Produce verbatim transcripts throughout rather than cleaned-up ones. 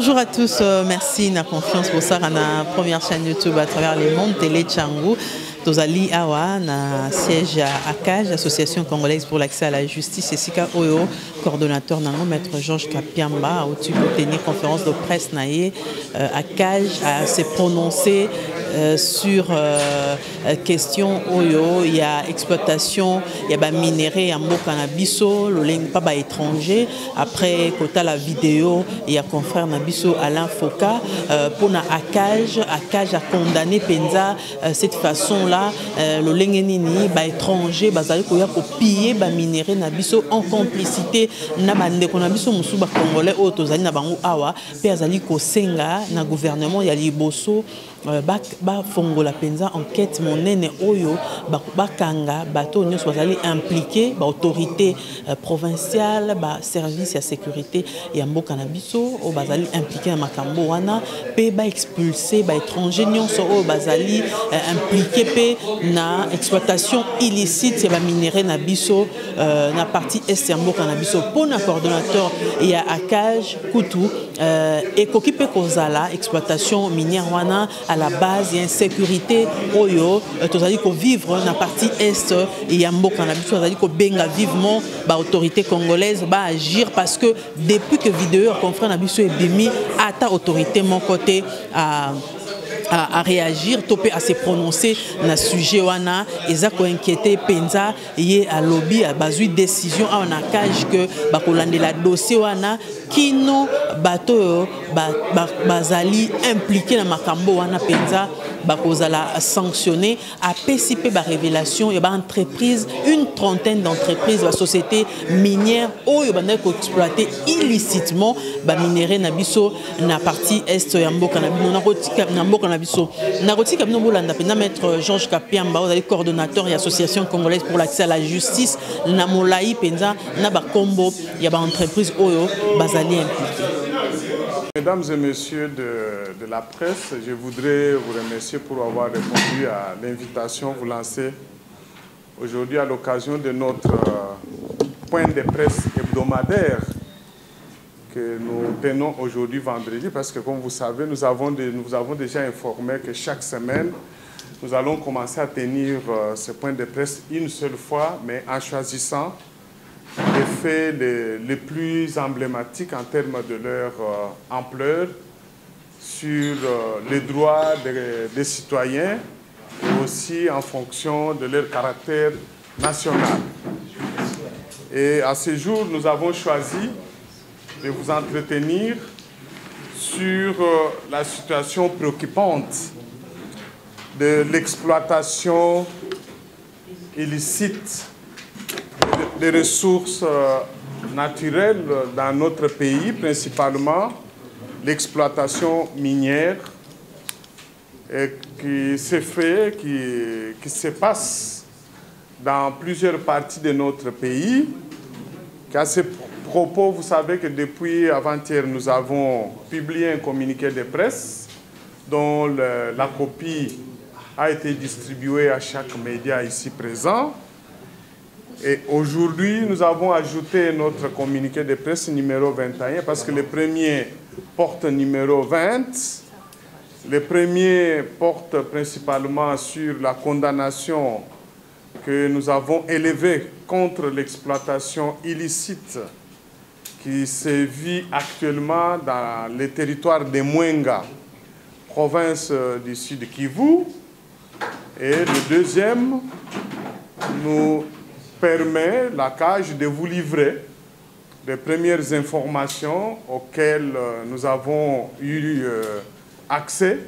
Bonjour à tous, euh, merci na confiance pour ça na première chaîne YouTube à travers le monde, Télé Tshangu. Tosa Li Awa, na siège à A C A J, Association congolaise pour l'accès à la justice, et Sika Oyo, coordonnateur nango, maître Georges Kapiamba, au tu pour tenir conférence de presse naie A C A J a se prononcé euh, sur euh, question Oyo, il y a exploitation, il y a ba minerais en mboka na biso, le leng pas ba étranger, après kota la vidéo, il y a confrère na biso Alain Foka, euh, pour na A C A J, A C A J a condamné penza euh, cette façon là le lengenini ba étranger bazali ko ya ko piller ba minerais na biso en complicité na bande ko na biso musu ba congolais o tozali na bango awa pe azali ko senga na gouvernement ya liboso ba ba fongola penza enquête monene oyo ba ba kanga bato nyo bazali impliqué ba autorité provinciale ba service ya sécurité ya mboka na biso o bazali impliqué na makambo wana pe ba expulser ba étranger nyo so o bazali impliqué na exploitation illicite ya minerais na biso euh, na partie est ya mboka na biso pona coordonnateur ya A C A J Kutu euh, et kokipe kozala exploitation minière wana à la base ya insécurité oyo euh, tozali ko vivre na partie est ya mboka na biso tozali ko benga vivement ba autorité congolaise ba agir parce que depuis que vidéo confrère na biso ebemi ata autorité mon côté à À, à réagir, topé à se prononcer na sujet wana ezako inquiété penza yé à lobby à basui décision à on A C A J que bakolande la dossier wana kino bato bazali impliqué na makambo wana penza bakozala sanctionné à participer par révélation et par entreprise une trentaine d'entreprises la société minière où ils ont exploité illicitement ba minerais nabiso na partie est ya mboka na mboka na mboka na biso na rotika bino bolanda pe na maître Georges Kapiamba le coordonnateur et association congolaise pour l'accès à la justice na molai penza na ba combo ya ba entreprise oyo bazali impliqué. Mesdames et messieurs de, de la presse, je voudrais vous remercier pour avoir répondu à l'invitation vous lancée aujourd'hui à l'occasion de notre point de presse hebdomadaire que nous tenons aujourd'hui vendredi parce que comme vous savez, nous avons, de, nous avons déjà informé que chaque semaine, nous allons commencer à tenir ce point de presse une seule fois, mais en choisissant les faits les, les plus emblématiques en termes de leur euh, ampleur sur euh, les droits des, des citoyens et aussi en fonction de leur caractère national. Et à ce jour, nous avons choisi de vous entretenir sur euh, la situation préoccupante de l'exploitation illicite des ressources naturelles dans notre pays, principalement l'exploitation minière et qui se fait, qui, qui se passe dans plusieurs parties de notre pays. À ce propos, vous savez que depuis avant-hier, nous avons publié un communiqué de presse dont le, la copie a été distribuée à chaque média ici présent. Et aujourd'hui, nous avons ajouté notre communiqué de presse numéro vingt et un parce que le premier porte numéro vingt. Le premier porte principalement sur la condamnation que nous avons élevée contre l'exploitation illicite qui se vit actuellement dans les territoires de Mwenga, province du sud Kivu. Et le deuxième, nous permet la C A J de vous livrer les premières informations auxquelles nous avons eu accès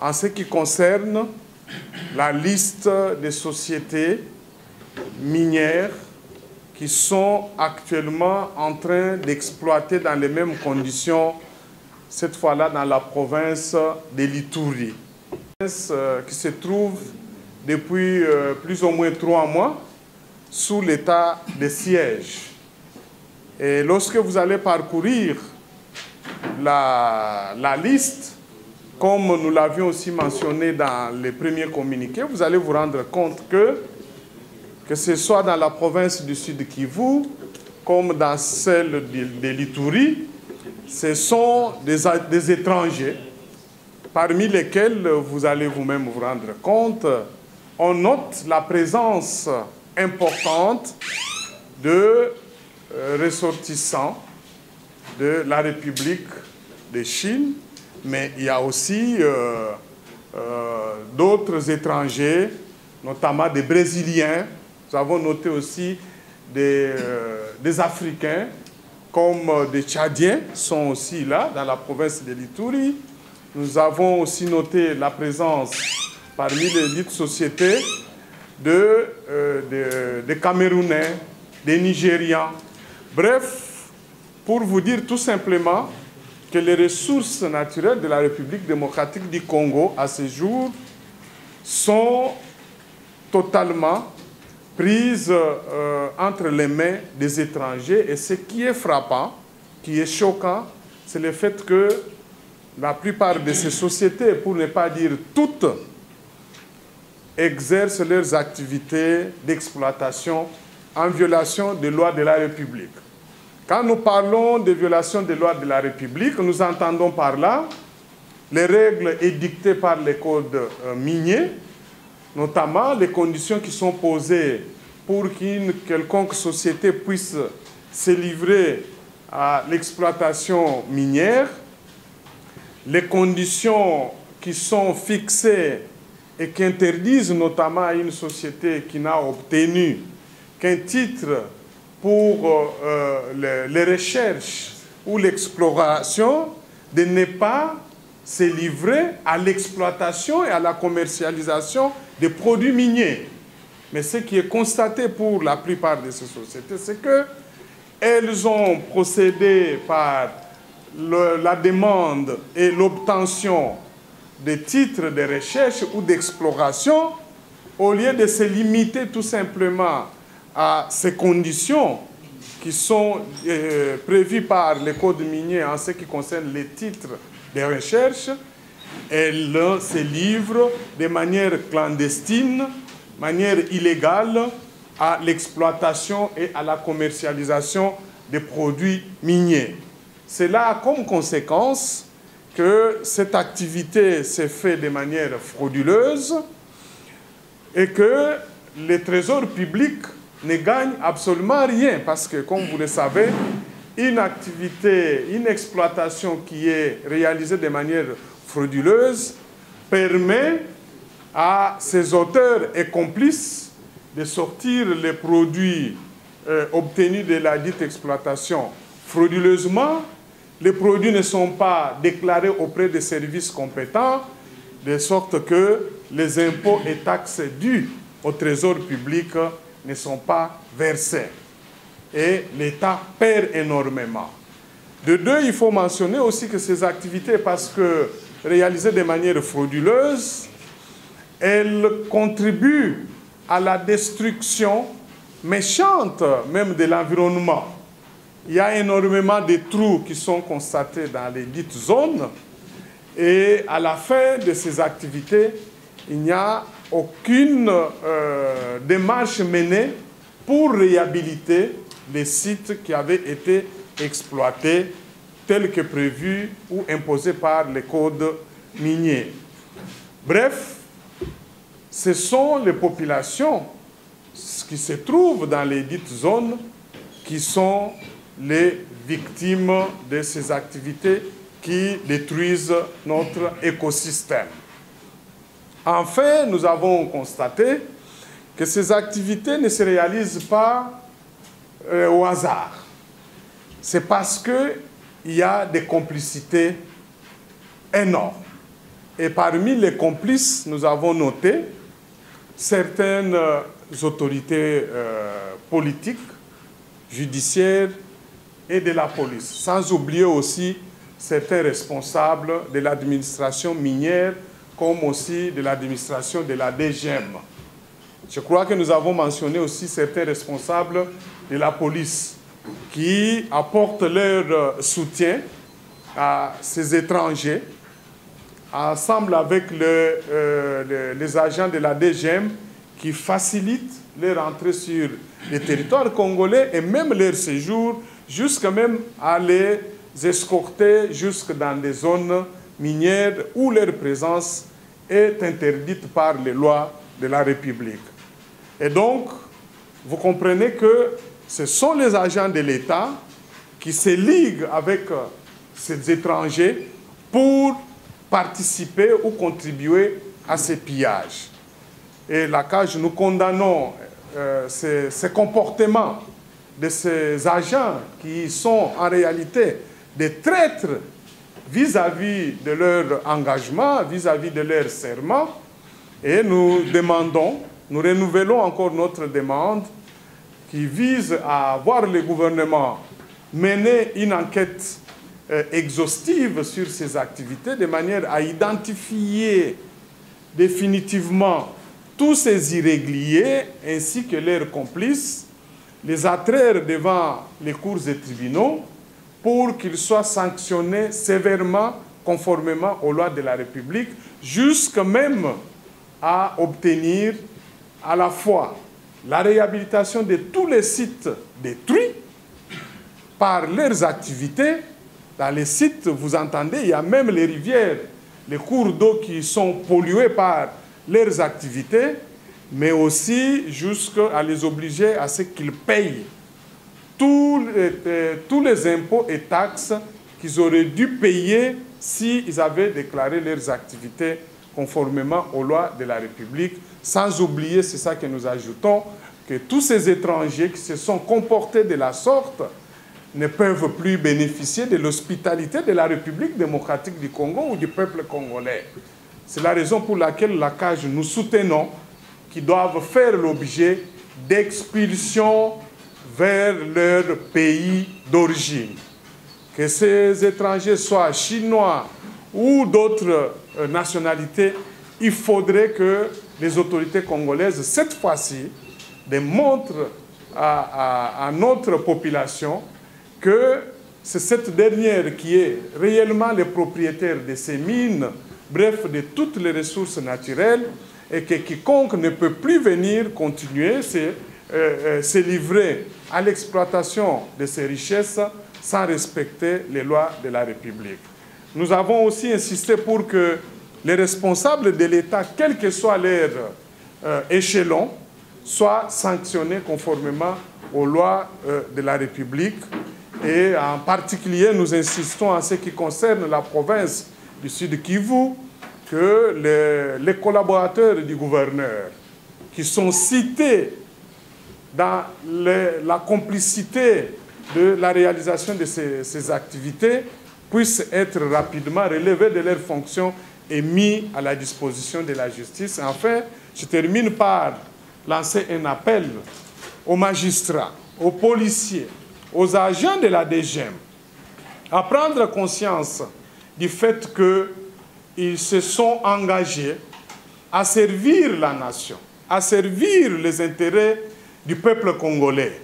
en ce qui concerne la liste des sociétés minières qui sont actuellement en train d'exploiter dans les mêmes conditions, cette fois-là dans la province de l'Ituri, qui se trouve depuis plus ou moins trois mois sous l'état de siège. Et lorsque vous allez parcourir la, la liste, comme nous l'avions aussi mentionné dans les premiers communiqués, vous allez vous rendre compte que, que ce soit dans la province du Sud Kivu, comme dans celle de, de l'Ituri, ce sont des, des étrangers, parmi lesquels vous allez vous-même vous rendre compte, on note la présence importante de euh, ressortissants de la République de Chine, mais il y a aussi euh, euh, d'autres étrangers, notamment des Brésiliens. Nous avons noté aussi des, euh, des Africains, comme des Tchadiens sont aussi là, dans la province de l'Ituri. Nous avons aussi noté la présence parmi les dites sociétés de, euh, de, de Camerounais, des Nigérians. Bref, pour vous dire tout simplement que les ressources naturelles de la République démocratique du Congo à ce jour sont totalement prises euh, entre les mains des étrangers. Et ce qui est frappant, qui est choquant, c'est le fait que la plupart de ces sociétés, pour ne pas dire toutes, exercent leurs activités d'exploitation en violation des lois de la République. Quand nous parlons de violation des lois de la République, nous entendons par là les règles édictées par les codes euh, miniers, notamment les conditions qui sont posées pour qu'une quelconque société puisse se livrer à l'exploitation minière, les conditions qui sont fixées et qui interdisent notamment à une société qui n'a obtenu qu'un titre pour euh, les, les recherches ou l'exploration, de ne pas se livrer à l'exploitation et à la commercialisation des produits miniers. Mais ce qui est constaté pour la plupart de ces sociétés, c'est qu'elles ont procédé par le, la demande et l'obtention des titres de recherche ou d'exploration, au lieu de se limiter tout simplement à ces conditions qui sont euh, prévues par les codes miniers en ce qui concerne les titres de recherche, elles se livrent de manière clandestine, manière illégale, à l'exploitation et à la commercialisation des produits miniers. Cela a comme conséquence que cette activité s'est faite de manière frauduleuse et que les trésors publics ne gagnent absolument rien parce que, comme vous le savez, une activité, une exploitation qui est réalisée de manière frauduleuse permet à ses auteurs et complices de sortir les produits euh, obtenus de la dite exploitation frauduleusement. Les produits ne sont pas déclarés auprès des services compétents, de sorte que les impôts et taxes dus au trésor public ne sont pas versés. Et l'État perd énormément. De deux, il faut mentionner aussi que ces activités, parce que réalisées de manière frauduleuse, elles contribuent à la destruction méchante même de l'environnement. Il y a énormément de trous qui sont constatés dans les dites zones et à la fin de ces activités, il n'y a aucune euh, démarche menée pour réhabiliter les sites qui avaient été exploités tels que prévus ou imposés par les codes miniers. Bref, ce sont les populations qui se trouvent dans les dites zones qui sont les victimes de ces activités qui détruisent notre écosystème. Enfin, nous avons constaté que ces activités ne se réalisent pas euh, au hasard. C'est parce qu'il y a des complicités énormes. Et parmi les complices, nous avons noté certaines autorités euh, politiques, judiciaires, et de la police, sans oublier aussi certains responsables de l'administration minière comme aussi de l'administration de la D G M. Je crois que nous avons mentionné aussi certains responsables de la police qui apportent leur soutien à ces étrangers, ensemble avec le, euh, les agents de la D G M qui facilitent leur entrée sur les territoires congolais et même leur séjour, jusqu'à même aller escortés jusque dans des zones minières où leur présence est interdite par les lois de la République. Et donc, vous comprenez que ce sont les agents de l'État qui se liguent avec ces étrangers pour participer ou contribuer à ces pillages. Et la C A J, nous condamnons euh, ces, ces comportements de ces agents qui sont en réalité des traîtres vis-à-vis de leur engagement, vis-à-vis de leur serment. Et nous demandons, nous renouvelons encore notre demande qui vise à voir le gouvernement mener une enquête euh, exhaustive sur ces activités de manière à identifier définitivement tous ces irréguliers ainsi que leurs complices, les attraire devant les cours et tribunaux pour qu'ils soient sanctionnés sévèrement conformément aux lois de la République, jusqu'à même à obtenir à la fois la réhabilitation de tous les sites détruits par leurs activités. Dans les sites, vous entendez, il y a même les rivières, les cours d'eau qui sont pollués par leurs activités, mais aussi jusqu'à les obliger à ce qu'ils payent tous les, tous les impôts et taxes qu'ils auraient dû payer s'ils avaient déclaré leurs activités conformément aux lois de la République. Sans oublier, c'est ça que nous ajoutons, que tous ces étrangers qui se sont comportés de la sorte ne peuvent plus bénéficier de l'hospitalité de la République démocratique du Congo ou du peuple congolais. C'est la raison pour laquelle la C A J, nous soutenons qu'ils doivent faire l'objet d'expulsions vers leur pays d'origine. Que ces étrangers soient chinois ou d'autres nationalités, il faudrait que les autorités congolaises, cette fois-ci, démontrent à, à, à notre population que c'est cette dernière qui est réellement le propriétaire de ces mines, bref, de toutes les ressources naturelles, et que quiconque ne peut plus venir continuer à se, euh, se livrer à l'exploitation de ces richesses sans respecter les lois de la République. Nous avons aussi insisté pour que les responsables de l'État, quel que soit leur euh, échelon, soient sanctionnés conformément aux lois euh, de la République. Et en particulier, nous insistons en ce qui concerne la province du Sud Kivu, que les, les collaborateurs du gouverneur qui sont cités dans les, la complicité de la réalisation de ces, ces activités puissent être rapidement relevés de leurs fonctions et mis à la disposition de la justice. Enfin, je termine par lancer un appel aux magistrats, aux policiers, aux agents de la D G M à prendre conscience du fait qu'ils se sont engagés à servir la nation, à servir les intérêts du peuple congolais.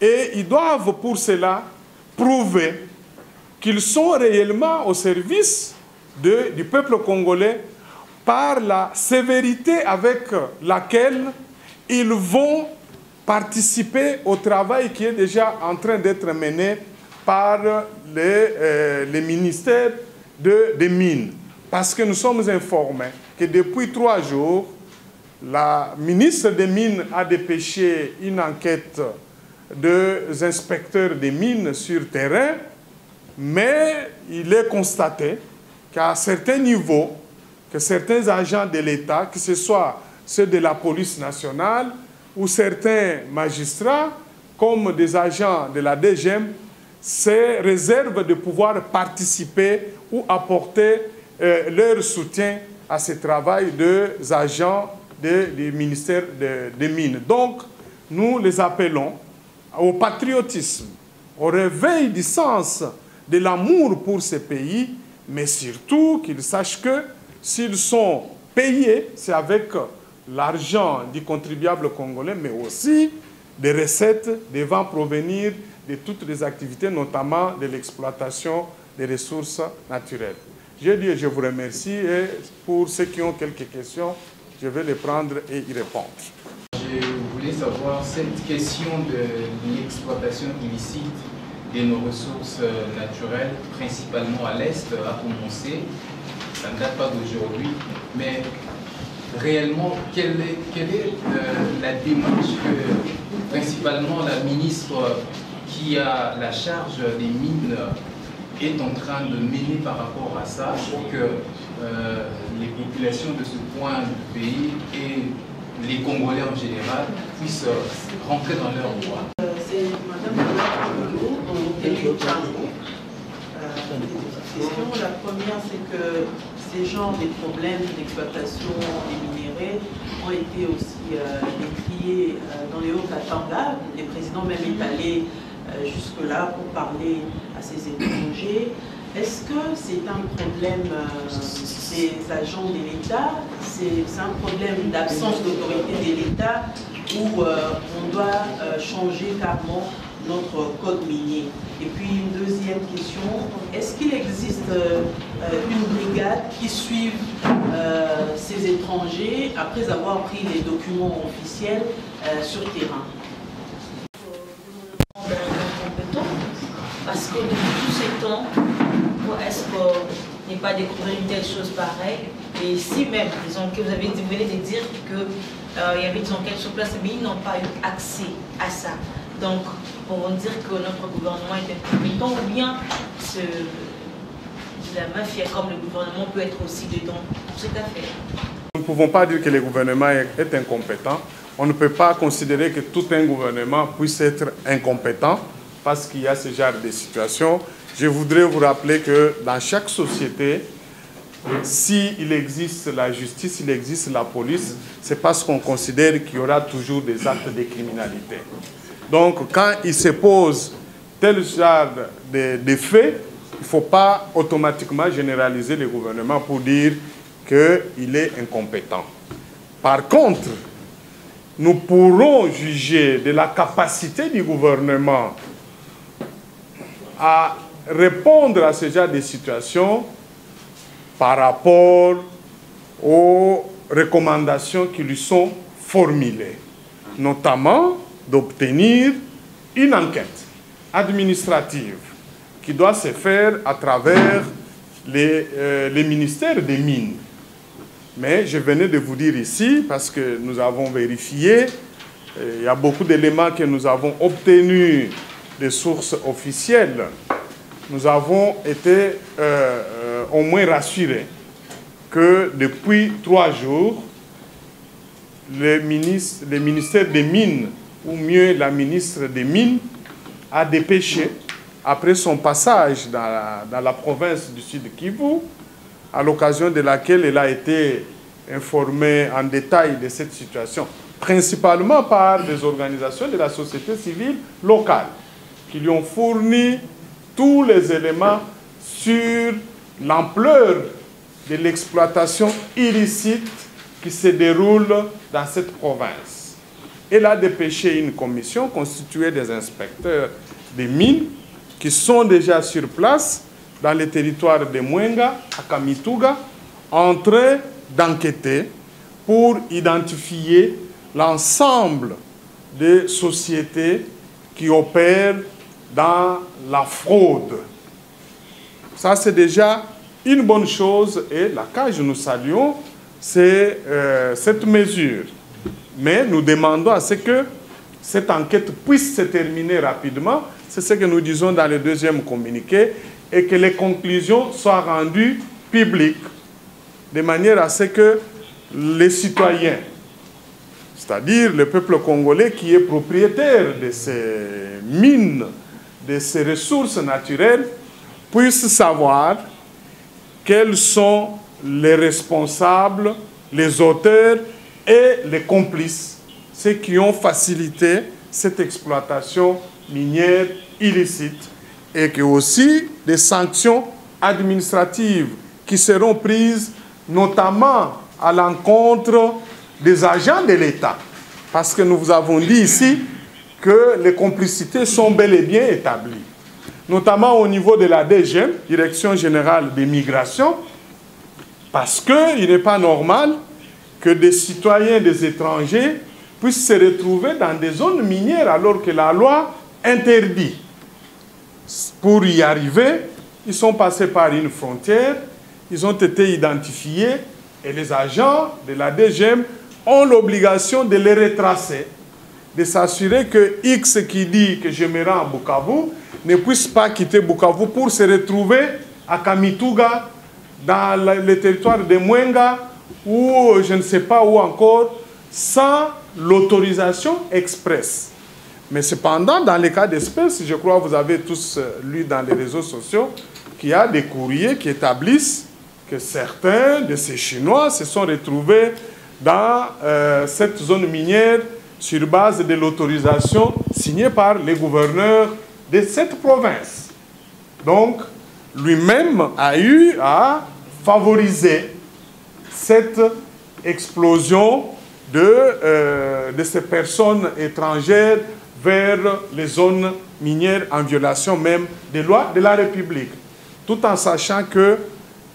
Et ils doivent pour cela prouver qu'ils sont réellement au service de, du peuple congolais par la sévérité avec laquelle ils vont participer au travail qui est déjà en train d'être mené par les, euh, les ministères de, des mines. Parce que nous sommes informés que depuis trois jours, la ministre des Mines a dépêché une enquête des inspecteurs des mines sur terrain, mais il est constaté qu'à certains niveaux, que certains agents de l'État, que ce soit ceux de la police nationale ou certains magistrats, comme des agents de la D G M, se réservent de pouvoir participer ou apporter euh, leur soutien à ce travail des agents de, du ministère des de Mines. Donc, nous les appelons au patriotisme, au réveil du sens de l'amour pour ce pays, mais surtout qu'ils sachent que s'ils sont payés, c'est avec l'argent du contribuable congolais, mais aussi des recettes devant provenir de toutes les activités, notamment de l'exploitation des ressources naturelles. Je dis, je vous remercie, et pour ceux qui ont quelques questions, je vais les prendre et y répondre. Je voulais savoir cette question de l'exploitation illicite de nos ressources naturelles, principalement à l'Est, a commencé. Ça ne date pas d'aujourd'hui, mais réellement, quelle est, quelle est euh, la démarche que, principalement, la ministre qui a la charge des mines est en train de mener par rapport à ça pour que euh, les populations de ce point du pays et les Congolais en général puissent rentrer dans leurs droits? C'est Madame Télé Tshangu. La première, c'est que ces genres de problèmes d'exploitation des minéraux ont été aussi euh, décriés euh, dans les Haut-Katanga. Les présidents même étalés euh, jusque-là pour parler à ces étrangers. Est-ce que c'est un problème euh, des agents de l'État? C'est un problème d'absence d'autorité de l'État où euh, on doit euh, changer carrément notre code minier? Et puis une deuxième question, est-ce qu'il existe euh, une brigade qui suive euh, ces étrangers après avoir pris les documents officiels euh, sur terrain? Parce que depuis tout ce temps, est-ce qu'on n'est pas découvert une telle chose pareille? Et si même, les enquêtes, vous avez dit, vous venez de dire qu'il euh, y avait des enquêtes sur place, mais ils n'ont pas eu accès à ça. Donc, pour dire que notre gouvernement est incompétent ou bien ce, la mafia comme le gouvernement peut être aussi dedans pour cette affaire. Nous ne pouvons pas dire que le gouvernement est incompétent. On ne peut pas considérer que tout un gouvernement puisse être incompétent parce qu'il y a ce genre de situation. Je voudrais vous rappeler que dans chaque société, s'il existe la justice, s'il existe la police, c'est parce qu'on considère qu'il y aura toujours des actes de criminalité. Donc, quand il se pose tel genre de, de faits, il ne faut pas automatiquement généraliser le gouvernement pour dire qu'il est incompétent. Par contre, nous pourrons juger de la capacité du gouvernement à répondre à ce genre de situation par rapport aux recommandations qui lui sont formulées, notamment d'obtenir une enquête administrative qui doit se faire à travers les, euh, les ministères des mines. Mais je venais de vous dire ici, parce que nous avons vérifié, euh, il y a beaucoup d'éléments que nous avons obtenus des sources officielles. Nous avons été euh, euh, au moins rassurés que depuis trois jours, le ministre, le ministère des mines, ou mieux la ministre des Mines, a dépêché, après son passage dans la, dans la province du Sud Kivu, à l'occasion de laquelle elle a été informée en détail de cette situation, principalement par des organisations de la société civile locale, qui lui ont fourni tous les éléments sur l'ampleur de l'exploitation illicite qui se déroule dans cette province. Elle a dépêché une commission constituée des inspecteurs des mines qui sont déjà sur place dans les territoires de Mwenga, à Kamituga, en train d'enquêter pour identifier l'ensemble des sociétés qui opèrent dans la fraude. Ça, c'est déjà une bonne chose et la C A J, nous saluons c'est, euh, cette mesure. Mais nous demandons à ce que cette enquête puisse se terminer rapidement. C'est ce que nous disons dans le deuxième communiqué. Et que les conclusions soient rendues publiques. De manière à ce que les citoyens, c'est-à-dire le peuple congolais qui est propriétaire de ces mines, de ces ressources naturelles, puissent savoir quels sont les responsables, les auteurs et les complices, ceux qui ont facilité cette exploitation minière illicite, et que aussi des sanctions administratives qui seront prises notamment à l'encontre des agents de l'État. Parce que nous vous avons dit ici que les complicités sont bel et bien établies, notamment au niveau de la D G E M, Direction Générale des Migrations, parce qu'il n'est pas normal que des citoyens, des étrangers puissent se retrouver dans des zones minières alors que la loi interdit Pour y arriver, ils sont passés par une frontière, ils ont été identifiés et les agents de la D G M ont l'obligation de les retracer, de s'assurer que X qui dit que je me rends à Bukavu ne puisse pas quitter Bukavu pour se retrouver à Kamituga, dans le territoire de Mwenga, ou je ne sais pas où encore, sans l'autorisation express. Mais cependant, dans les cas d'espèce, je crois que vous avez tous lu dans les réseaux sociaux qu'il y a des courriers qui établissent que certains de ces Chinois se sont retrouvés dans euh, cette zone minière sur base de l'autorisation signée par les gouverneurs de cette province. Donc, lui-même a eu à favoriser cette explosion de, euh, de ces personnes étrangères vers les zones minières en violation même des lois de la République, tout en sachant que,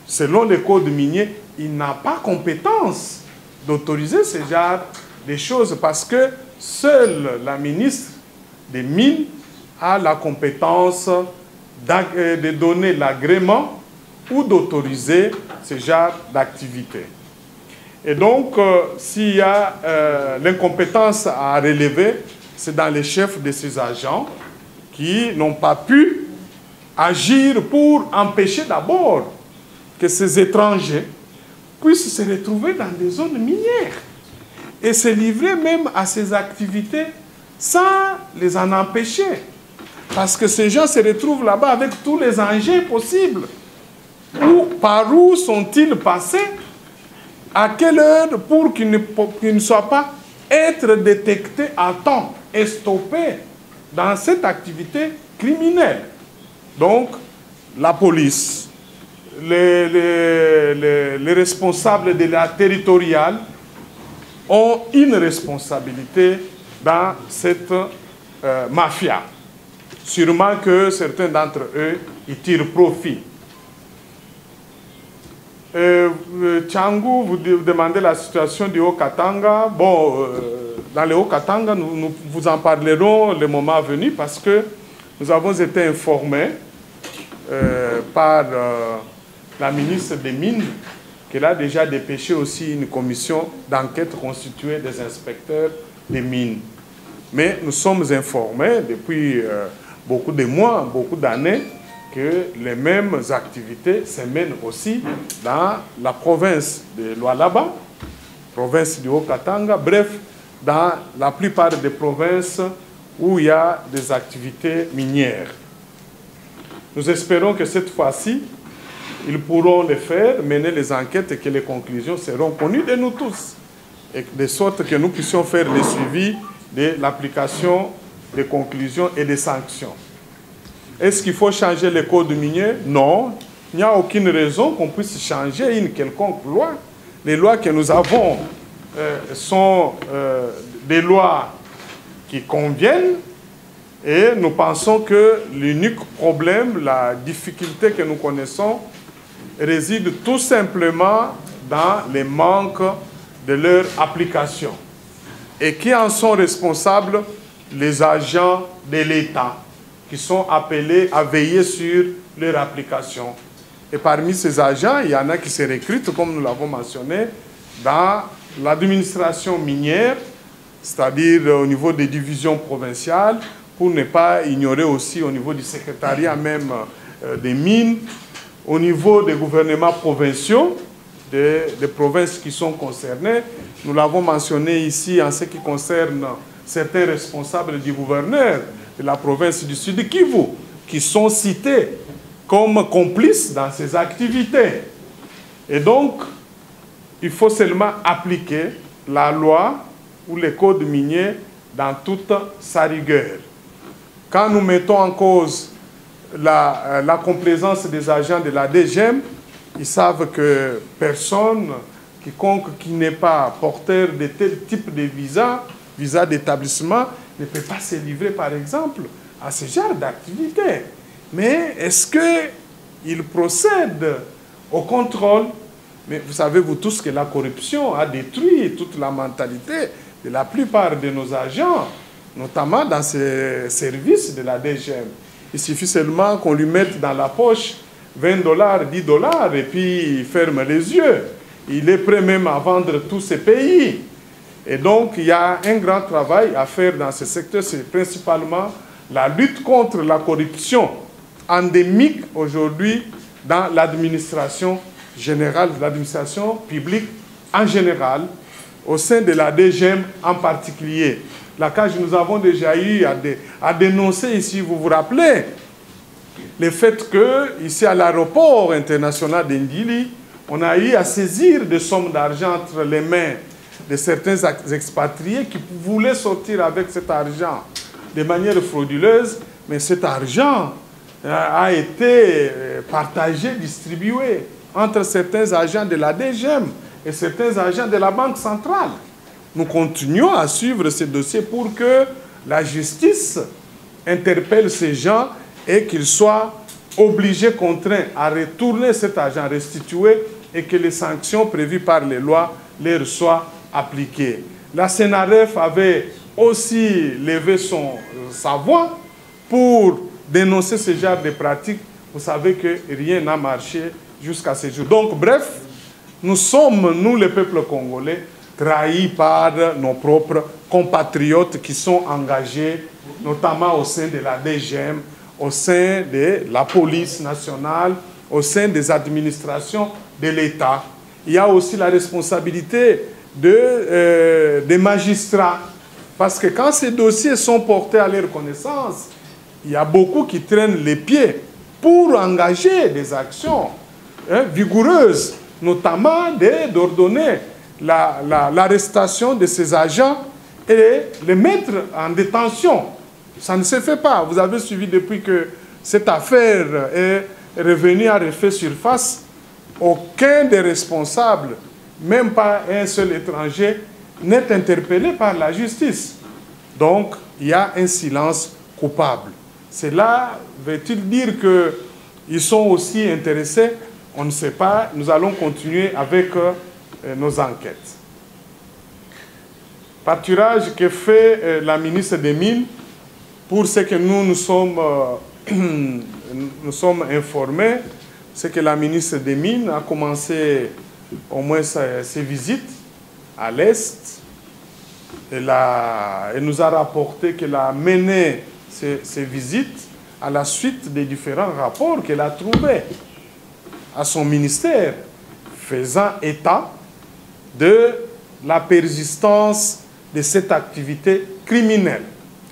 selon les codes miniers, il n'a pas compétence d'autoriser ce genre de choses parce que seule la ministre des Mines a la compétence de donner l'agrément ou d'autoriser ce genre d'activité. Et donc, euh, s'il y a euh, l'incompétence à relever, c'est dans les chefs de ces agents qui n'ont pas pu agir pour empêcher d'abord que ces étrangers puissent se retrouver dans des zones minières et se livrer même à ces activités sans les en empêcher. Parce que ces gens se retrouvent là-bas avec tous les engins possibles. Où, par où sont-ils passés? À quelle heure pour qu'ils ne, qu'ils ne soient pas être détectés à temps et stoppés dans cette activité criminelle? Donc, la police, les, les, les, les responsables de la territoriale ont une responsabilité dans cette euh, mafia. Sûrement que certains d'entre eux y tirent profit. Euh, Tshangu, vous demandez la situation du Haut-Katanga. Bon, euh, dans le Haut-Katanga, nous, nous vous en parlerons le moment venu parce que nous avons été informés euh, par euh, la ministre des Mines qu'elle a déjà dépêché aussi une commission d'enquête constituée des inspecteurs des mines. Mais nous sommes informés depuis... Euh, beaucoup de mois, beaucoup d'années, que les mêmes activités se mènent aussi dans la province de Lualaba, province du Haut-Katanga, bref, dans la plupart des provinces où il y a des activités minières. Nous espérons que cette fois-ci, ils pourront le faire, mener les enquêtes et que les conclusions seront connues de nous tous, et de sorte que nous puissions faire le suivi de l'application des conclusions et des sanctions. Est-ce qu'il faut changer les codes miniers? Non. Il n'y a aucune raison qu'on puisse changer une quelconque loi. Les lois que nous avons euh, sont euh, des lois qui conviennent et nous pensons que l'unique problème, la difficulté que nous connaissons réside tout simplement dans les manques de leur application. Et qui en sont responsables? Les agents de l'État qui sont appelés à veiller sur leur application. Et parmi ces agents, il y en a qui se recrutent, comme nous l'avons mentionné, dans l'administration minière, c'est-à-dire au niveau des divisions provinciales, pour ne pas ignorer aussi au niveau du secrétariat même euh, des mines, au niveau des gouvernements provinciaux, des, des provinces qui sont concernées. Nous l'avons mentionné ici en ce qui concerne certains responsables du gouverneur de la province du Sud de Kivu qui sont cités comme complices dans ces activités. Et donc, il faut seulement appliquer la loi ou les codes miniers dans toute sa rigueur. Quand nous mettons en cause la, la complaisance des agents de la D G M, ils savent que personne, quiconque qui n'est pas porteur de tel type de visa, visa d'établissement ne peut pas se livrer, par exemple, à ce genre d'activité. Mais est-ce qu'il procède au contrôle? Mais vous savez, vous tous, que la corruption a détruit toute la mentalité de la plupart de nos agents, notamment dans ces services de la D G M. Il suffit seulement qu'on lui mette dans la poche vingt dollars, dix dollars, et puis il ferme les yeux. Il est prêt même à vendre tous ces pays. Et donc, il y a un grand travail à faire dans ce secteur. C'est principalement la lutte contre la corruption endémique aujourd'hui dans l'administration générale, l'administration publique en général, au sein de la D G M en particulier. La C A J, nous avons déjà eu à, dé, à dénoncer ici, vous vous rappelez, le fait que ici à l'aéroport international d'Indili, on a eu à saisir des sommes d'argent entre les mains de certains expatriés qui voulaient sortir avec cet argent de manière frauduleuse, mais cet argent a été partagé, distribué entre certains agents de la D G M et certains agents de la Banque centrale. Nous continuons à suivre ce dossier pour que la justice interpelle ces gens et qu'ils soient obligés, contraints à retourner cet argent restitué et que les sanctions prévues par les lois leur soient appliquées. La CENAREF avait aussi levé son, sa voix pour dénoncer ce genre de pratiques. Vous savez que rien n'a marché jusqu'à ce jour. Donc, bref, nous sommes, nous, le peuple congolais, trahis par nos propres compatriotes qui sont engagés, notamment au sein de la D G M, au sein de la police nationale, au sein des administrations de l'État. Il y a aussi la responsabilité de, euh, des magistrats, parce que quand ces dossiers sont portés à leur connaissance, il y a beaucoup qui traînent les pieds pour engager des actions hein, vigoureuses, notamment d'ordonner l'arrestation la, la, de ces agents et les mettre en détention. Ça ne se fait pas. Vous avez suivi depuis que cette affaire est revenue à refait surface, aucun des responsables, même pas un seul étranger, n'est interpellé par la justice. Donc, il y a un silence coupable. Cela veut-il dire qu'ils sont aussi intéressés? On ne sait pas. Nous allons continuer avec nos enquêtes. Pâturage que fait la ministre des Mines, pour ce que nous nous sommes, euh, nous sommes informés, c'est que la ministre des Mines a commencé au moins ses, ses visites à l'Est. Elle, elle nous a rapporté qu'elle a mené ses, ses visites à la suite des différents rapports qu'elle a trouvés à son ministère, faisant état de la persistance de cette activité criminelle,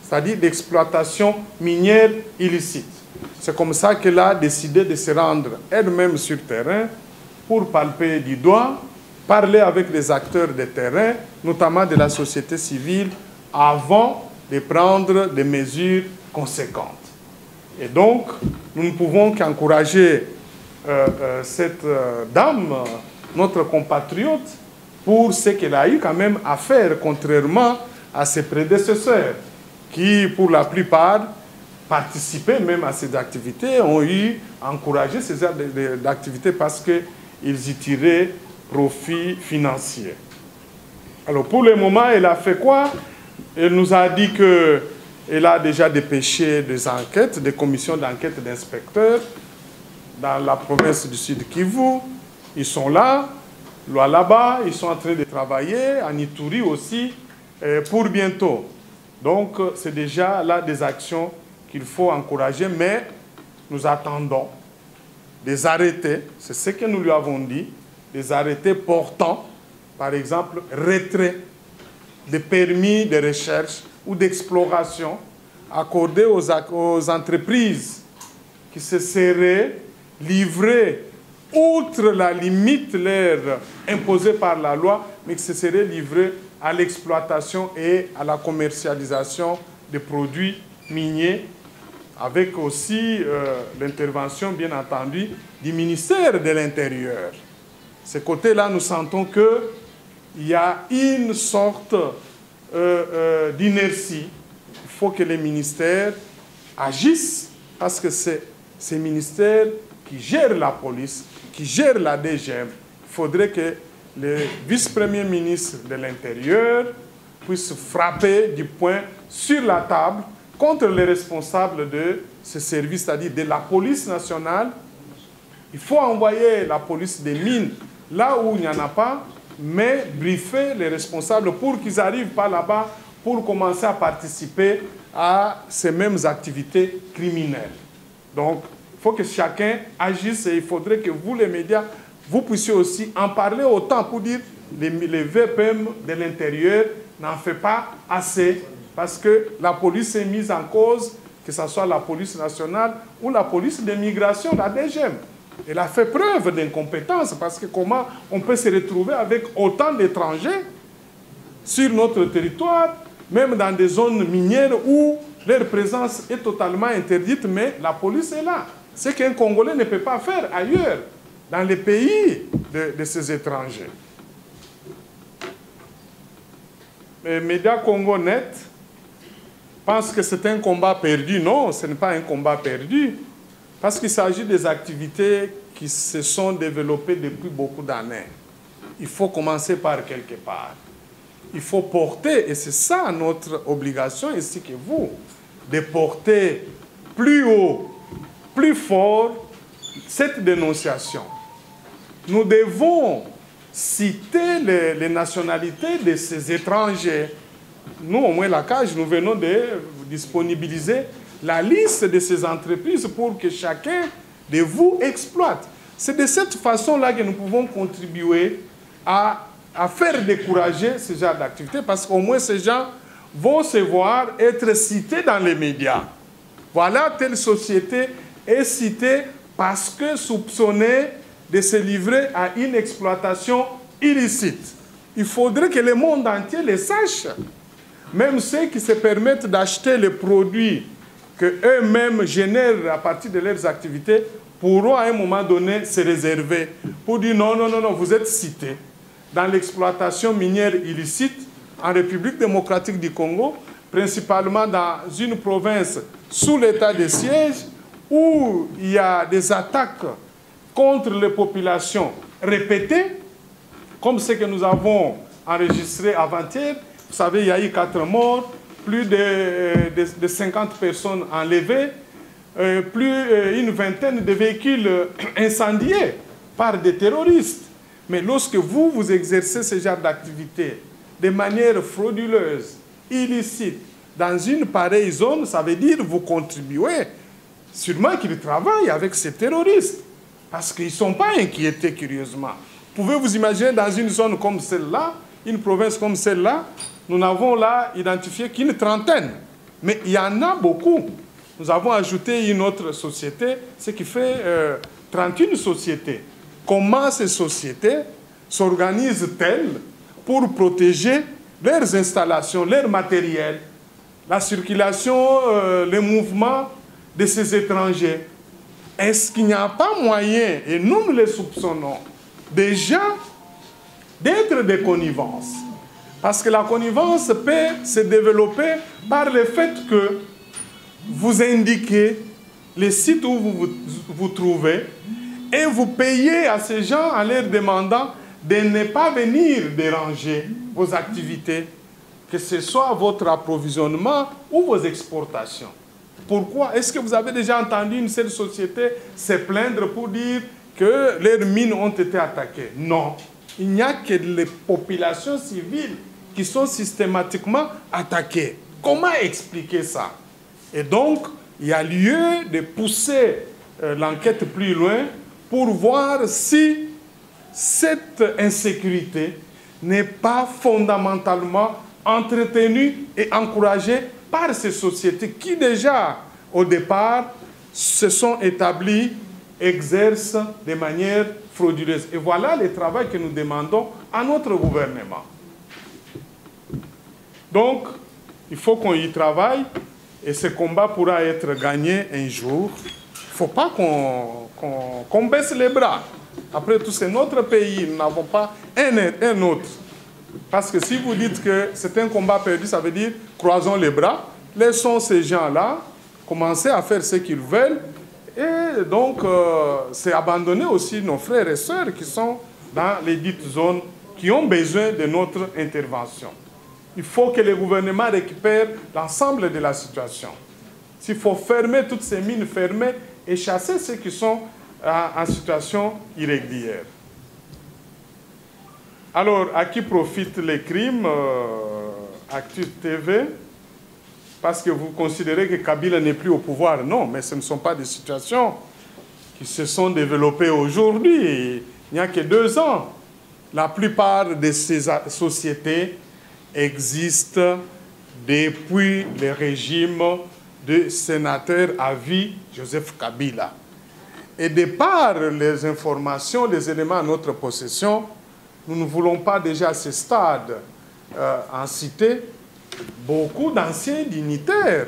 c'est-à-dire d'exploitation minière illicite. C'est comme ça qu'elle a décidé de se rendre elle-même sur terrain pour palper du doigt, parler avec les acteurs de terrain, notamment de la société civile, avant de prendre des mesures conséquentes. Et donc, nous ne pouvons qu'encourager euh, euh, cette euh, dame, notre compatriote, pour ce qu'elle a eu quand même à faire, contrairement à ses prédécesseurs, qui, pour la plupart, participaient même à ces activités, ont eu encouragé ces activités parce qu'ils y tiraient profit financier. Alors, pour le moment, elle a fait quoi? Elle nous a dit qu'elle a déjà dépêché des enquêtes, des commissions d'enquête d'inspecteurs dans la province du Sud Kivu. Ils sont là, Lualaba, ils sont en train de travailler, en Ituri aussi, pour bientôt. Donc, c'est déjà là des actions qu'il faut encourager, mais nous attendons des arrêtés, c'est ce que nous lui avons dit, des arrêtés portant, par exemple, retrait des permis de recherche ou d'exploration accordés aux, aux entreprises qui se seraient livrées outre la limite leur imposée par la loi, mais qui se seraient livrées à l'exploitation et à la commercialisation des produits miniers, avec aussi euh, l'intervention, bien entendu, du ministère de l'Intérieur. Ce côté-là, nous sentons qu'il y a une sorte euh, euh, d'inertie. Il faut que les ministères agissent, parce que c'est ces ministères qui gèrent la police, qui gèrent la D G M. Il faudrait que le vice-premier ministre de l'Intérieur puisse frapper du poing sur la table contre les responsables de ce service, c'est-à-dire de la police nationale. Il faut envoyer la police des mines là où il n'y en a pas, mais briefer les responsables pour qu'ils arrivent par là-bas pour commencer à participer à ces mêmes activités criminelles. Donc, il faut que chacun agisse et il faudrait que vous, les médias, vous puissiez aussi en parler autant pour dire les, les V P M de l'intérieur n'en fait pas assez parce que la police est mise en cause, que ce soit la police nationale ou la police des migrations, la D G M. Elle a fait preuve d'incompétence parce que comment on peut se retrouver avec autant d'étrangers sur notre territoire, même dans des zones minières où leur présence est totalement interdite, mais la police est là. Ce qu'un Congolais ne peut pas faire ailleurs, dans les pays de, de ces étrangers. Les médias Congo Net pensent que c'est un combat perdu. Non, ce n'est pas un combat perdu. Parce qu'il s'agit des activités qui se sont développées depuis beaucoup d'années. Il faut commencer par quelque part. Il faut porter, et c'est ça notre obligation, ainsi que vous, de porter plus haut, plus fort, cette dénonciation. Nous devons citer les, les nationalités de ces étrangers. Nous, au moins la C A J, nous venons de disponibiliser la liste de ces entreprises pour que chacun de vous exploite. C'est de cette façon-là que nous pouvons contribuer à, à faire décourager ce genre d'activité parce qu'au moins ces gens vont se voir être cités dans les médias. Voilà, telle société est citée parce que soupçonnée de se livrer à une exploitation illicite. Il faudrait que le monde entier le sache. Même ceux qui se permettent d'acheter les produits qu'eux-mêmes génèrent à partir de leurs activités pourront à un moment donné se réserver pour dire non, non, non, non, vous êtes cités dans l'exploitation minière illicite en République démocratique du Congo, principalement dans une province sous l'état de siège où il y a des attaques contre les populations répétées, comme ce que nous avons enregistré avant-hier. Vous savez, il y a eu quatre morts, plus de, de, de cinquante personnes enlevées, euh, plus euh, une vingtaine de véhicules incendiés par des terroristes. Mais lorsque vous, vous exercez ce genre d'activité de manière frauduleuse, illicite, dans une pareille zone, ça veut dire que vous contribuez, sûrement qu'ils travaillent avec ces terroristes, parce qu'ils ne sont pas inquiétés, curieusement. Pouvez-vous imaginer dans une zone comme celle-là, une province comme celle-là, nous n'avons là identifié qu'une trentaine. Mais il y en a beaucoup. Nous avons ajouté une autre société, ce qui fait euh, trente et une sociétés. Comment ces sociétés s'organisent-elles pour protéger leurs installations, leur matériel, la circulation, euh, les mouvements de ces étrangers? Est-ce qu'il n'y a pas moyen, et nous nous les soupçonnons, déjà d'être des connivences? Parce que la connivence peut se développer par le fait que vous indiquez les sites où vous vous, vous trouvez et vous payez à ces gens en leur demandant de ne pas venir déranger vos activités, que ce soit votre approvisionnement ou vos exportations. Pourquoi? Est-ce que vous avez déjà entendu une seule société se plaindre pour dire que leurs mines ont été attaquées? Non. Il n'y a que les populations civiles qui sont systématiquement attaquées. Comment expliquer ça? Et donc, il y a lieu de pousser l'enquête plus loin pour voir si cette insécurité n'est pas fondamentalement entretenue et encouragée par ces sociétés qui déjà, au départ, se sont établies, exercent de manière frauduleuse. Et voilà le travail que nous demandons à notre gouvernement. Donc, il faut qu'on y travaille et ce combat pourra être gagné un jour. Il ne faut pas qu'on qu'on, qu'on baisse les bras. Après tout, c'est notre pays, nous n'avons pas un, un autre. Parce que si vous dites que c'est un combat perdu, ça veut dire croisons les bras, laissons ces gens-là commencer à faire ce qu'ils veulent. Et donc, euh, c'est abandonner aussi nos frères et sœurs qui sont dans les dites zones, qui ont besoin de notre intervention. Il faut que le gouvernement récupère l'ensemble de la situation. S'il faut fermer toutes ces mines, fermer et chasser ceux qui sont en situation irrégulière. Alors, à qui profitent les crimes? Actu T V, parce que vous considérez que Kabila n'est plus au pouvoir. Non, mais ce ne sont pas des situations qui se sont développées aujourd'hui. Il n'y a que deux ans. La plupart de ces sociétés existent depuis le régime de sénateur à vie Joseph Kabila. Et de par les informations, les éléments à notre possession, nous ne voulons pas déjà à ce stade euh, en citer beaucoup d'anciens dignitaires,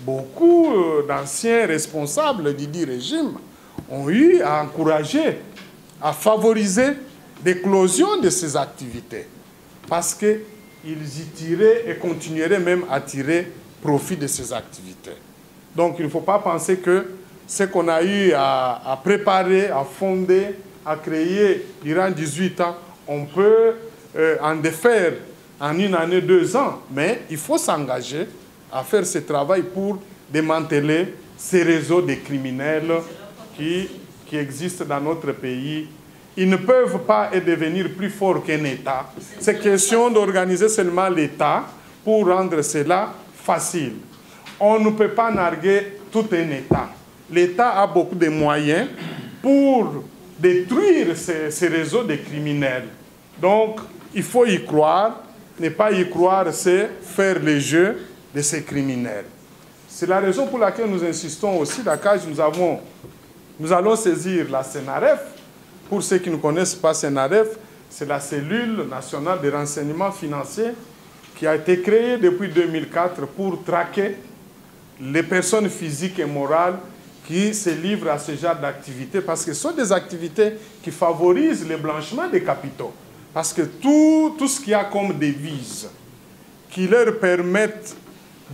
beaucoup euh, d'anciens responsables du dit régime ont eu à encourager, à favoriser l'éclosion de ces activités parce qu'ils y tiraient et continueraient même à tirer profit de ces activités. Donc il ne faut pas penser que ce qu'on a eu à, à préparer, à fonder, à créer durant dix-huit ans, on peut euh, en défaire en une année, deux ans. Mais il faut s'engager à faire ce travail pour démanteler ces réseaux de criminels qui, qui existent dans notre pays. Ils ne peuvent pas devenir plus forts qu'un État. C'est question d'organiser seulement l'État pour rendre cela facile. On ne peut pas narguer tout un État. L'État a beaucoup de moyens pour détruire ces, ces réseaux de criminels. Donc, il faut y croire. Ne pas y croire, c'est faire les jeux de ces criminels. C'est la raison pour laquelle nous insistons aussi, d'A C A J, nous, avons, nous allons saisir la CENAREF. Pour ceux qui ne connaissent pas CENAREF, c'est la cellule nationale de renseignement financier qui a été créée depuis deux mille quatre pour traquer les personnes physiques et morales qui se livrent à ce genre d'activités, parce que ce sont des activités qui favorisent le blanchiment des capitaux. Parce que tout, tout ce qu'il y a comme devise qui leur permettent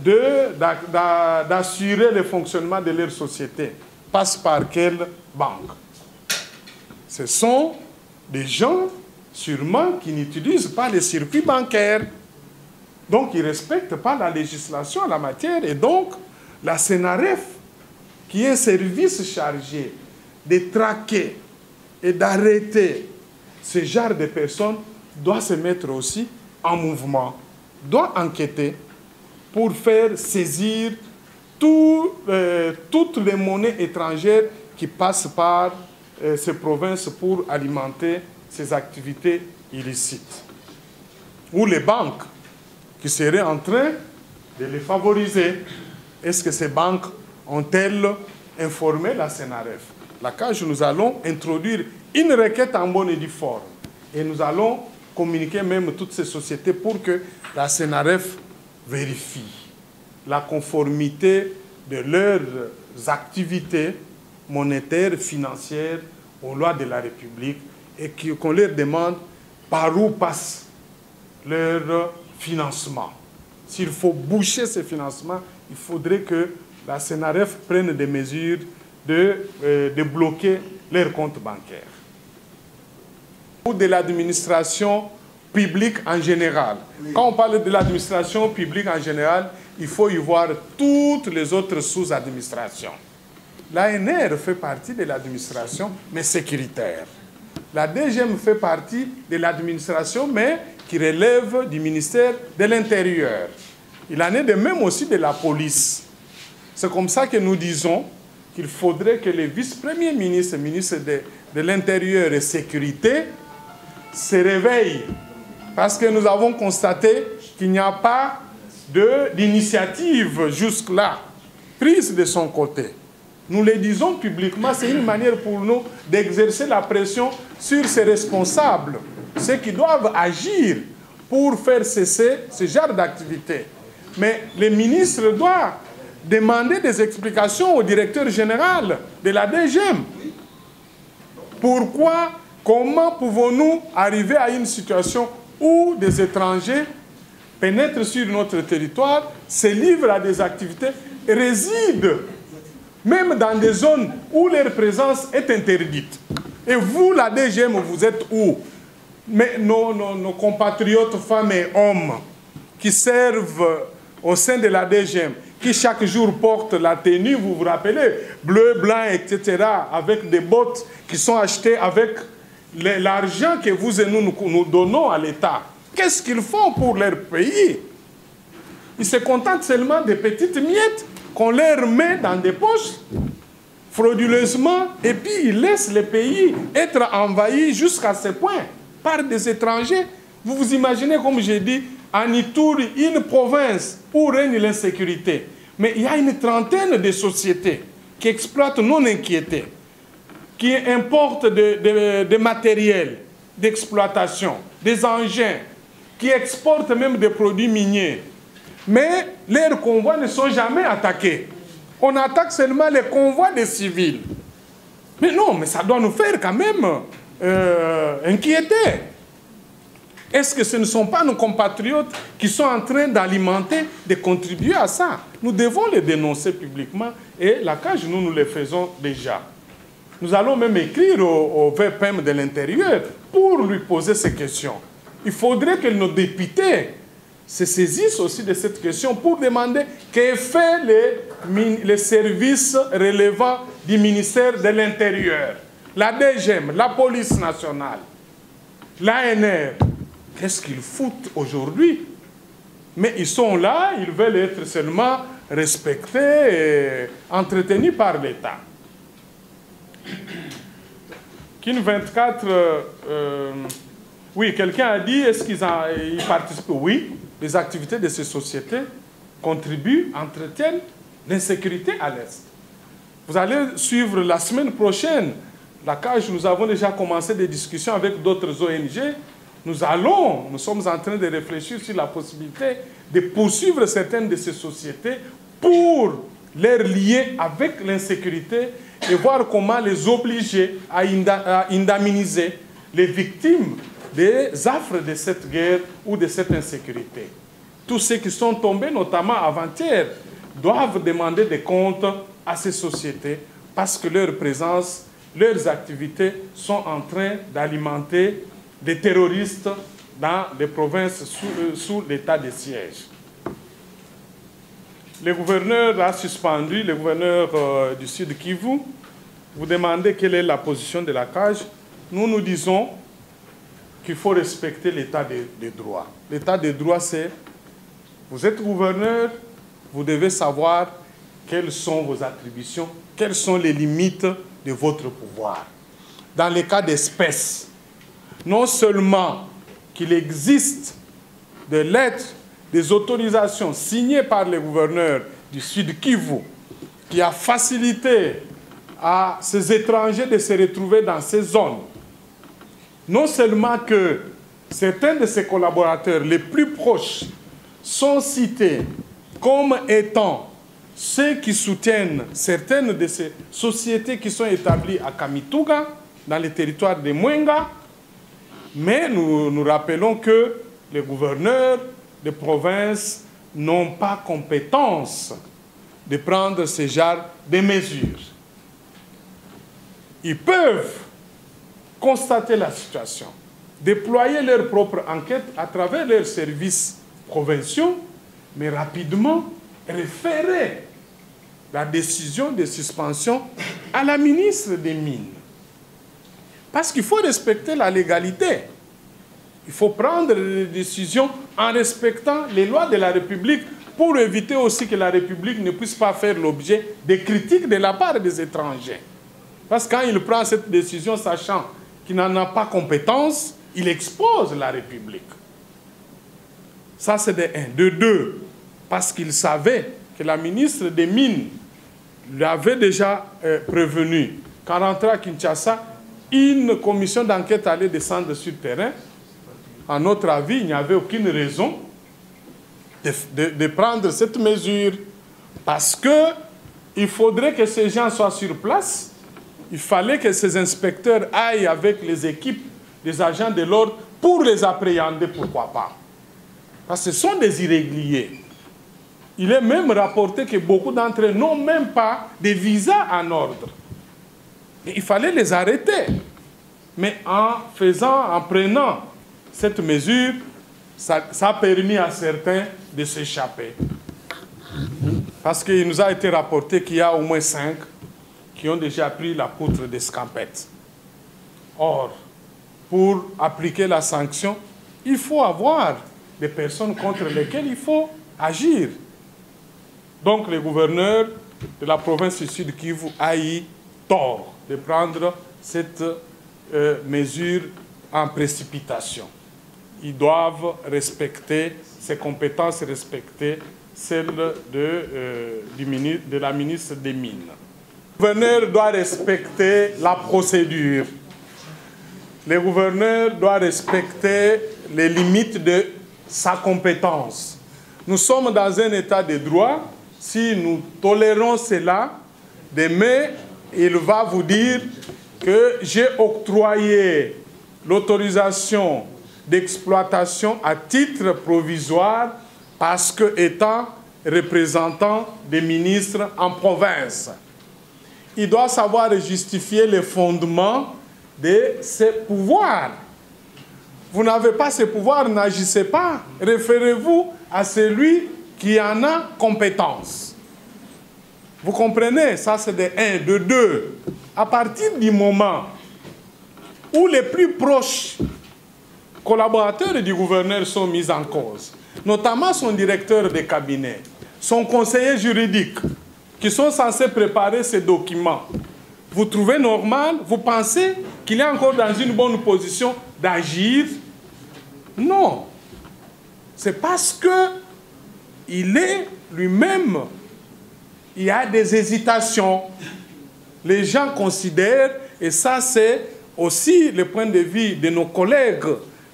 d'assurer le fonctionnement de leur société passe par quelle banque? Ce sont des gens sûrement qui n'utilisent pas les circuits bancaires. Donc ils ne respectent pas la législation en la matière. Et donc la CENAREF, qui est un service chargé de traquer et d'arrêter ce genre de personnes, doit se mettre aussi en mouvement, doit enquêter pour faire saisir tout, euh, toutes les monnaies étrangères qui passent par euh, ces provinces pour alimenter ces activités illicites. Ou les banques qui seraient en train de les favoriser. Est-ce que ces banques ont-elles informé la CENAREF? La C A J, nous allons introduire une requête en bonne et due forme. Et nous allons communiquer même toutes ces sociétés pour que la CENAREF vérifie la conformité de leurs activités monétaires, financières aux lois de la République et qu'on leur demande par où passe leur financement. S'il faut boucher ces financements, il faudrait que la CENAREF prenne des mesures de, euh, de bloquer leurs comptes bancaires. Ou de l'administration publique en général. Quand on parle de l'administration publique en général, il faut y voir toutes les autres sous-administrations. L'A N R fait partie de l'administration, mais sécuritaire. La D G M fait partie de l'administration, mais qui relève du ministère de l'Intérieur. Il en est de même aussi de la police. C'est comme ça que nous disons qu'il faudrait que les vice-premiers ministres, ministres de, de l'Intérieur et Sécurité, se réveillent. Parce que nous avons constaté qu'il n'y a pas d'initiative jusque-là prise de son côté. Nous le disons publiquement, c'est une manière pour nous d'exercer la pression sur ces responsables, ceux qui doivent agir pour faire cesser ce genre d'activité. Mais les ministres doivent demander des explications au directeur général de la D G M. Pourquoi, comment pouvons-nous arriver à une situation où des étrangers pénètrent sur notre territoire, se livrent à des activités, résident même dans des zones où leur présence est interdite? Et vous, la D G M, vous êtes où? Mais nos, nos, nos compatriotes, femmes et hommes, qui servent au sein de la D G M, qui chaque jour portent la tenue, vous vous rappelez, bleu, blanc, et cetera, avec des bottes qui sont achetées avec l'argent que vous et nous nous donnons à l'État. Qu'est-ce qu'ils font pour leur pays? Ils se contentent seulement des petites miettes qu'on leur met dans des poches, frauduleusement, et puis ils laissent le pays être envahi jusqu'à ce point par des étrangers. Vous vous imaginez, comme j'ai dit, en Ituri, une province où règne l'insécurité. Mais il y a une trentaine de sociétés qui exploitent non inquiétées, qui importent des de, de matériels d'exploitation, des engins, qui exportent même des produits miniers. Mais leurs convois ne sont jamais attaqués. On attaque seulement les convois des civils. Mais non, mais ça doit nous faire quand même euh, inquiéter. Est-ce que ce ne sont pas nos compatriotes qui sont en train d'alimenter, de contribuer à ça? Nous devons les dénoncer publiquement et la C A J, nous, nous le faisons déjà. Nous allons même écrire au, au V P M de l'Intérieur pour lui poser ces questions. Il faudrait que nos députés se saisissent aussi de cette question pour demander qu'est fait les, les services relevant du ministère de l'Intérieur, la D G M, la police nationale, l'A N R. Qu'est-ce qu'ils foutent aujourd'hui? Mais ils sont là, ils veulent être seulement respectés et entretenus par l'État. Kin vingt-quatre, euh, oui, quelqu'un a dit, est-ce qu'ils ils participent? Oui, les activités de ces sociétés contribuent, entretiennent l'insécurité à l'Est. Vous allez suivre la semaine prochaine, la C A J, nous avons déjà commencé des discussions avec d'autres O N G. Nous allons, nous sommes en train de réfléchir sur la possibilité de poursuivre certaines de ces sociétés pour les lier avec l'insécurité et voir comment les obliger à indemniser les victimes des affres de cette guerre ou de cette insécurité. Tous ceux qui sont tombés, notamment avant-hier, doivent demander des comptes à ces sociétés parce que leur présence, leurs activités sont en train d'alimenter des terroristes dans des provinces sous, euh, sous l'état de siège. Le gouverneur a suspendu, le gouverneur euh, du sud Kivu. Vous demandez quelle est la position de la C A J. Nous, nous disons qu'il faut respecter l'état de, de droit. L'état de droit, c'est, vous êtes gouverneur, vous devez savoir quelles sont vos attributions, quelles sont les limites de votre pouvoir. Dans les cas d'espèce, non seulement qu'il existe des lettres, des autorisations signées par le gouverneur du sud Kivu qui a facilité à ces étrangers de se retrouver dans ces zones, non seulement que certains de ses collaborateurs les plus proches sont cités comme étant ceux qui soutiennent certaines de ces sociétés qui sont établies à Kamituga, dans les territoires de Mwenga. Mais nous, nous rappelons que les gouverneurs des provinces n'ont pas compétence de prendre ce genre de mesures. Ils peuvent constater la situation, déployer leur propre enquête à travers leurs services provinciaux, mais rapidement référer la décision de suspension à la ministre des Mines. Parce qu'il faut respecter la légalité. Il faut prendre des décisions en respectant les lois de la République pour éviter aussi que la République ne puisse pas faire l'objet des critiques de la part des étrangers. Parce que quand il prend cette décision, sachant qu'il n'en a pas compétence, il expose la République. Ça, c'est de un. De deux, parce qu'il savait que la ministre des Mines l'avait déjà euh, prévenu. Quand rentré à Kinshasa, une commission d'enquête allait descendre sur le terrain. À notre avis, il n'y avait aucune raison de, de, de prendre cette mesure parce qu'il faudrait que ces gens soient sur place. Il fallait que ces inspecteurs aillent avec les équipes des agents de l'ordre pour les appréhender, pourquoi pas. Parce que ce sont des irréguliers. Il est même rapporté que beaucoup d'entre eux n'ont même pas de visa en ordre. Il fallait les arrêter. Mais en faisant, en prenant cette mesure, ça, ça a permis à certains de s'échapper. Parce qu'il nous a été rapporté qu'il y a au moins cinq qui ont déjà pris la poutre d'escampette. Or, pour appliquer la sanction, il faut avoir des personnes contre lesquelles il faut agir. Donc le gouverneur de la province du Sud Kivu a eu tort de prendre cette euh, mesure en précipitation. Ils doivent respecter ses compétences, respecter celles de, euh, du ministre, de la ministre des Mines. Le gouverneur doit respecter la procédure. Le gouverneur doit respecter les limites de sa compétence. Nous sommes dans un état de droit. Si nous tolérons cela, demain, il va vous dire que j'ai octroyé l'autorisation d'exploitation à titre provisoire parce que étant représentant des ministres en province. Il doit savoir justifier les fondements de ses pouvoirs. Vous n'avez pas ces pouvoirs, n'agissez pas. Référez-vous à celui qui en a compétence. Vous comprenez? Ça, c'est de un, de deux. À partir du moment où les plus proches collaborateurs du gouverneur sont mis en cause, notamment son directeur de cabinet, son conseiller juridique, qui sont censés préparer ces documents, vous trouvez normal, vous pensez qu'il est encore dans une bonne position d'agir? Non. C'est parce qu'il est lui-même, il y a des hésitations. Les gens considèrent, et ça c'est aussi le point de vue de nos collègues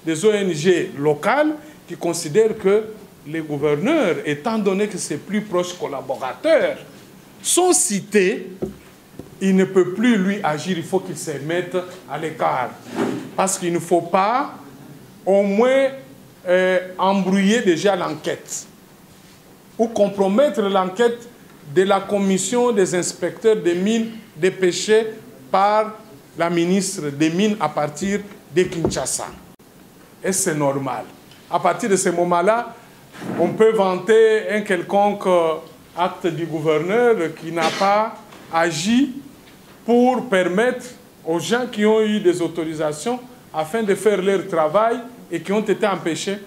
des O N G locales, qui considèrent que les gouverneurs, étant donné que ses plus proches collaborateurs sont cités, il ne peut plus, lui, agir. Il faut qu'il se mette à l'écart. Parce qu'il ne faut pas, au moins, euh, embrouiller déjà l'enquête ou compromettre l'enquête de la commission des inspecteurs des mines dépêchée par la ministre des Mines à partir de Kinshasa. Et c'est normal. À partir de ce moment-là, on peut vanter un quelconque acte du gouverneur qui n'a pas agi pour permettre aux gens qui ont eu des autorisations afin de faire leur travail et qui ont été empêchés.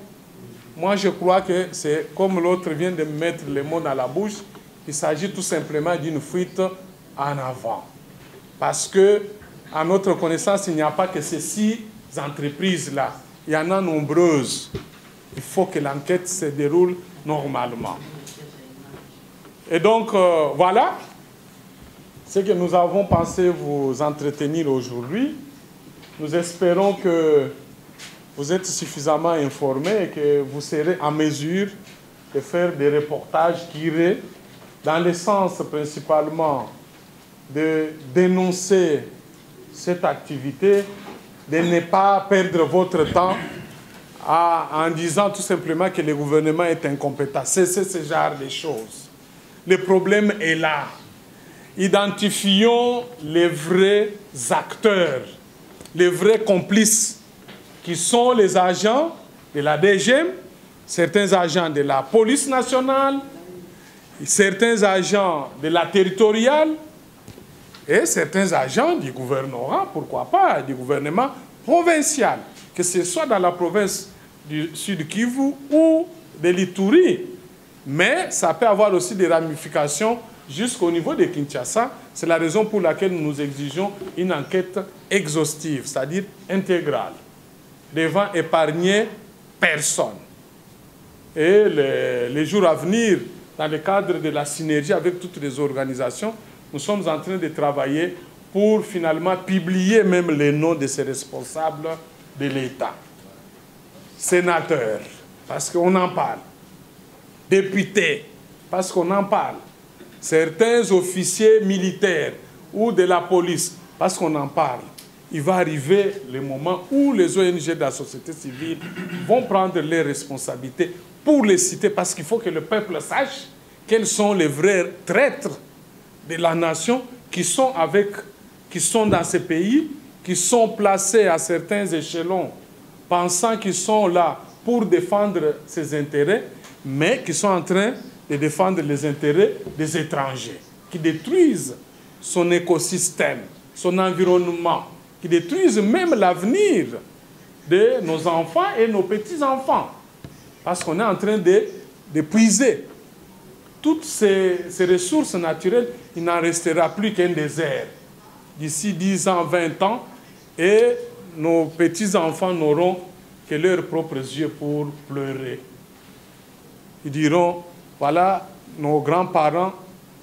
Moi, je crois que c'est comme l'autre vient de mettre les mots dans la bouche, il s'agit tout simplement d'une fuite en avant. Parce que, à notre connaissance, il n'y a pas que ces six entreprises-là. Il y en a nombreuses. Il faut que l'enquête se déroule normalement. Et donc, euh, voilà. Ce que nous avons pensé vous entretenir aujourd'hui, nous espérons que vous êtes suffisamment informés et que vous serez en mesure de faire des reportages qui iraient dans le sens principalement de dénoncer cette activité, de ne pas perdre votre temps à, en disant tout simplement que le gouvernement est incompétent. Cessez ce genre de choses. Le problème est là. Identifions les vrais acteurs, les vrais complices, qui sont les agents de la D G M, certains agents de la police nationale, certains agents de la territoriale et certains agents du gouvernorat, pourquoi pas, du gouvernement provincial, que ce soit dans la province du Sud Kivu ou de l'Ituri. Mais ça peut avoir aussi des ramifications jusqu'au niveau de Kinshasa. C'est la raison pour laquelle nous exigeons une enquête exhaustive, c'est-à-dire intégrale, devant épargner personne. Et les, les jours à venir, dans le cadre de la synergie avec toutes les organisations, nous sommes en train de travailler pour finalement publier même les noms de ces responsables de l'État. Sénateurs, parce qu'on en parle. Députés, parce qu'on en parle. Certains officiers militaires ou de la police, parce qu'on en parle, il va arriver le moment où les O N G de la société civile vont prendre les responsabilités pour les citer, parce qu'il faut que le peuple sache quels sont les vrais traîtres de la nation qui sont, avec, qui sont dans ces pays, qui sont placés à certains échelons, pensant qu'ils sont là pour défendre ses intérêts, mais qui sont en train de défendre les intérêts des étrangers qui détruisent son écosystème, son environnement, qui détruisent même l'avenir de nos enfants et nos petits-enfants. Parce qu'on est en train de, de puiser toutes ces, ces ressources naturelles. Il n'en restera plus qu'un désert. D'ici dix ans, vingt ans, et nos petits-enfants n'auront que leurs propres yeux pour pleurer. Ils diront, voilà, nos grands-parents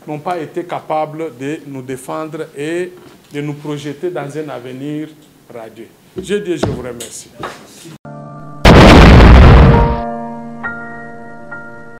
n'ont pas été capables de nous défendre et de nous projeter dans un avenir radieux. Je dis, je vous remercie.